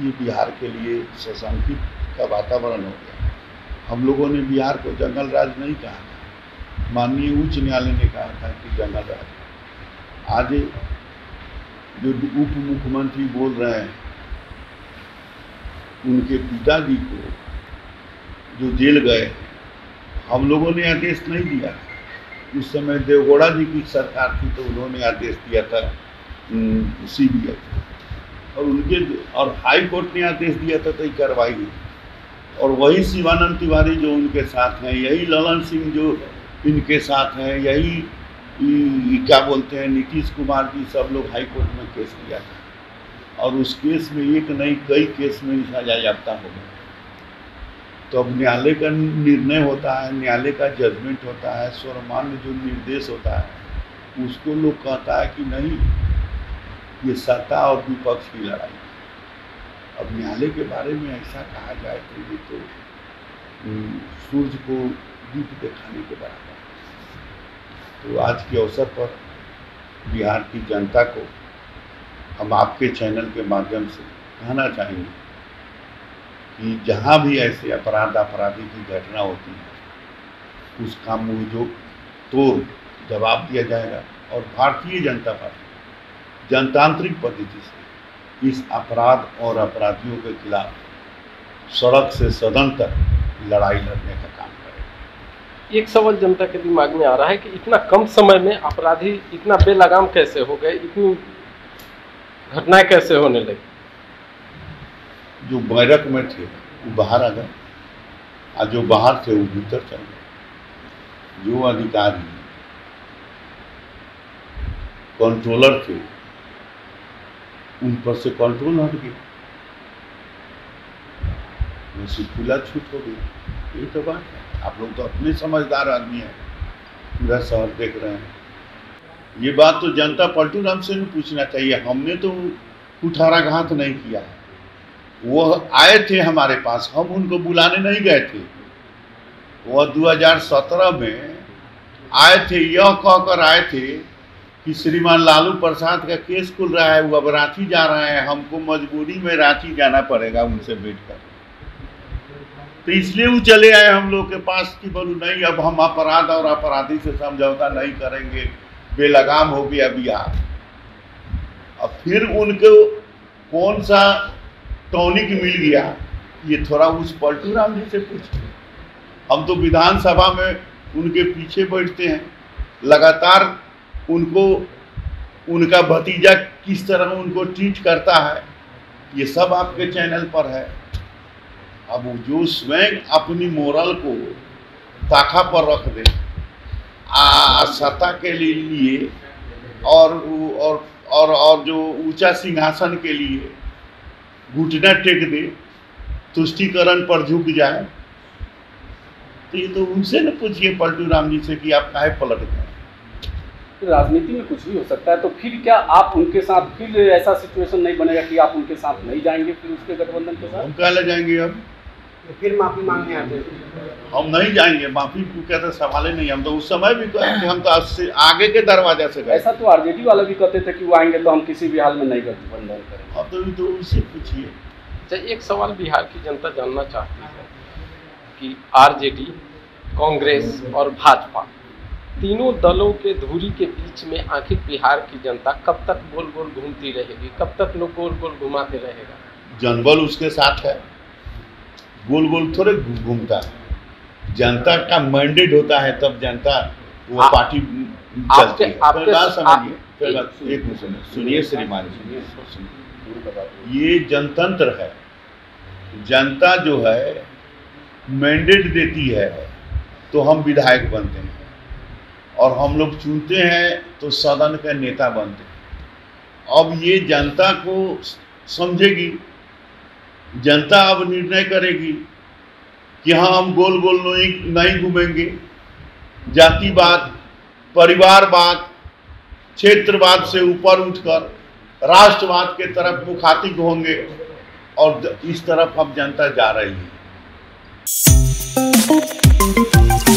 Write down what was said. ये बिहार के लिए शशांकित का वातावरण हो गया। हम लोगों ने बिहार को जंगल राज नहीं कहा था, माननीय उच्च न्यायालय ने कहा था कि जंगल राज। आज जो उप मुख्यमंत्री बोल रहे हैं, उनके पिताजी को जो जेल गए, हम लोगों ने आदेश नहीं दिया। उस समय देवगौड़ा जी की सरकार थी तो उन्होंने आदेश दिया था सीबीआई को, और उनके और हाई कोर्ट ने आदेश दिया था तो कार्रवाई हुई। और वही शिवानंद तिवारी जो उनके साथ हैं, यही ललन सिंह जो इनके साथ हैं, यही क्या बोलते हैं नीतीश कुमार जी, सब लोग हाई कोर्ट में केस किया था और उस केस में एक नहीं कई केस में सजायाफ्ता हो गया। तो अब न्यायालय का निर्णय होता है, न्यायालय का जजमेंट होता है, सर्वमान्य जो निर्देश होता है उसको लोग कहता है कि नहीं, ये सत्ता और विपक्ष की लड़ाई। अब न्यायालय के बारे में ऐसा कहा जाए तो ये तो सूर्य को दीप दिखाने के बराबर। तो आज के अवसर पर बिहार की जनता को हम आपके चैनल के माध्यम से कहना चाहेंगे कि जहाँ भी ऐसे अपराधी की घटना होती है उसका मुंहजोक तोड़ जवाब दिया जाएगा और भारतीय जनता पार्टी जनतांत्रिक पद्धति से इस अपराध और अपराधियों के खिलाफ सड़क से सदन तक लड़ाई लड़ने का काम करेगा। एक सवाल जनता के दिमाग में आ रहा है कि इतना कम समय में अपराधी इतना बेलगाम कैसे हो गए, इतनी घटनाएं कैसे होने लगी? जो बैरक में थे वो बाहर आ गए, और जो बाहर थे वो भीतर चल गए। जो अधिकारी कंट्रोलर थे उन पर से कंट्रोल हट गया, खुला छूट हो गई। ये तो बात है, आप लोग तो अपने समझदार आदमी हैं, पूरा शहर देख रहे हैं। ये बात तो जनता पलटू राम से भी पूछना चाहिए। हमने तो कुठाराघात नहीं किया है, वो आए थे हमारे पास, हम उनको बुलाने नहीं गए थे। वो 2017 में आए थे, यह कहकर आए थे कि श्रीमान लालू प्रसाद का केस खुल रहा है, वो अब रांची जा रहे हैं, हमको मजबूरी में रांची जाना पड़ेगा उनसे बैठकर। तो इसलिए वो चले आए हम लोग के पास कि बोलू नहीं, अब हम अपराध और अपराधी से समझौता नहीं करेंगे, बेलगाम हो गया बिहार। अब फिर उनको कौन सा टॉनिक मिल गया ये थोड़ा उस पलटू राम जी से पूछिए। हम तो विधानसभा में उनके पीछे बैठते हैं, लगातार उनको उनका भतीजा किस तरह उनको ट्रीट करता है ये सब आपके चैनल पर है। अब जो स्वयं अपनी मोरल को ताका पर रख दे सत्ता के लिए और जो ऊंचा सिंहासन के लिए घुटना टेक दे, तुष्टिकरण पर झुक जाए, तो ये तो उनसे न पूछिए पलटू राम जी से कि आप काहे पलट गए। राजनीति में कुछ भी हो सकता है, तो फिर क्या आप उनके साथ फिर ऐसा सिचुएशन नहीं बनेगा कि आप उनके साथ नहीं जाएंगे, फिर उसके गठबंधन के साथ कहा जाएंगे? अब तो फिर माफी मांगने आते हैं, हम नहीं जाएंगे माफी कहते सवाल ही नहीं। हम तो उस समय भी कहेंगे, हम तो आगे के दरवाजा से गए। ऐसा तो आरजेडी वाले भी कहते थे कि वो आएंगे तो हम किसी भी हाल में नहीं गठबंधन करेंगे। अब तो उनसे पूछिए। अच्छा, एक सवाल बिहार की जनता जानना चाहती है कि आरजेडी, कांग्रेस और भाजपा तीनों दलों के धुरी के बीच में आखिर बिहार की जनता कब तक गोल गोल घूमती रहेगी, कब तक लोग गोल गोल घुमाते रहेगा? जनबल उसके साथ है, गोल गोल थोड़े घूमता है। जनता का मैंडेट होता है तब जनता वो पार्टी चलती है। सुनिए श्रीमान, ये जनतंत्र है। जनता जो है मैंडेट देती है तो हम विधायक बनते हैं, और हम लोग चुनते हैं तो सदन के नेता बनते हैं। अब ये जनता को समझेगी, जनता अब निर्णय करेगी कि हाँ, हम गोल गोल नहीं घूमेंगे। जातिवाद, परिवारवाद, क्षेत्रवाद से ऊपर उठकर राष्ट्रवाद के तरफ मुखातिब होंगे, और इस तरफ अब जनता जा रही है।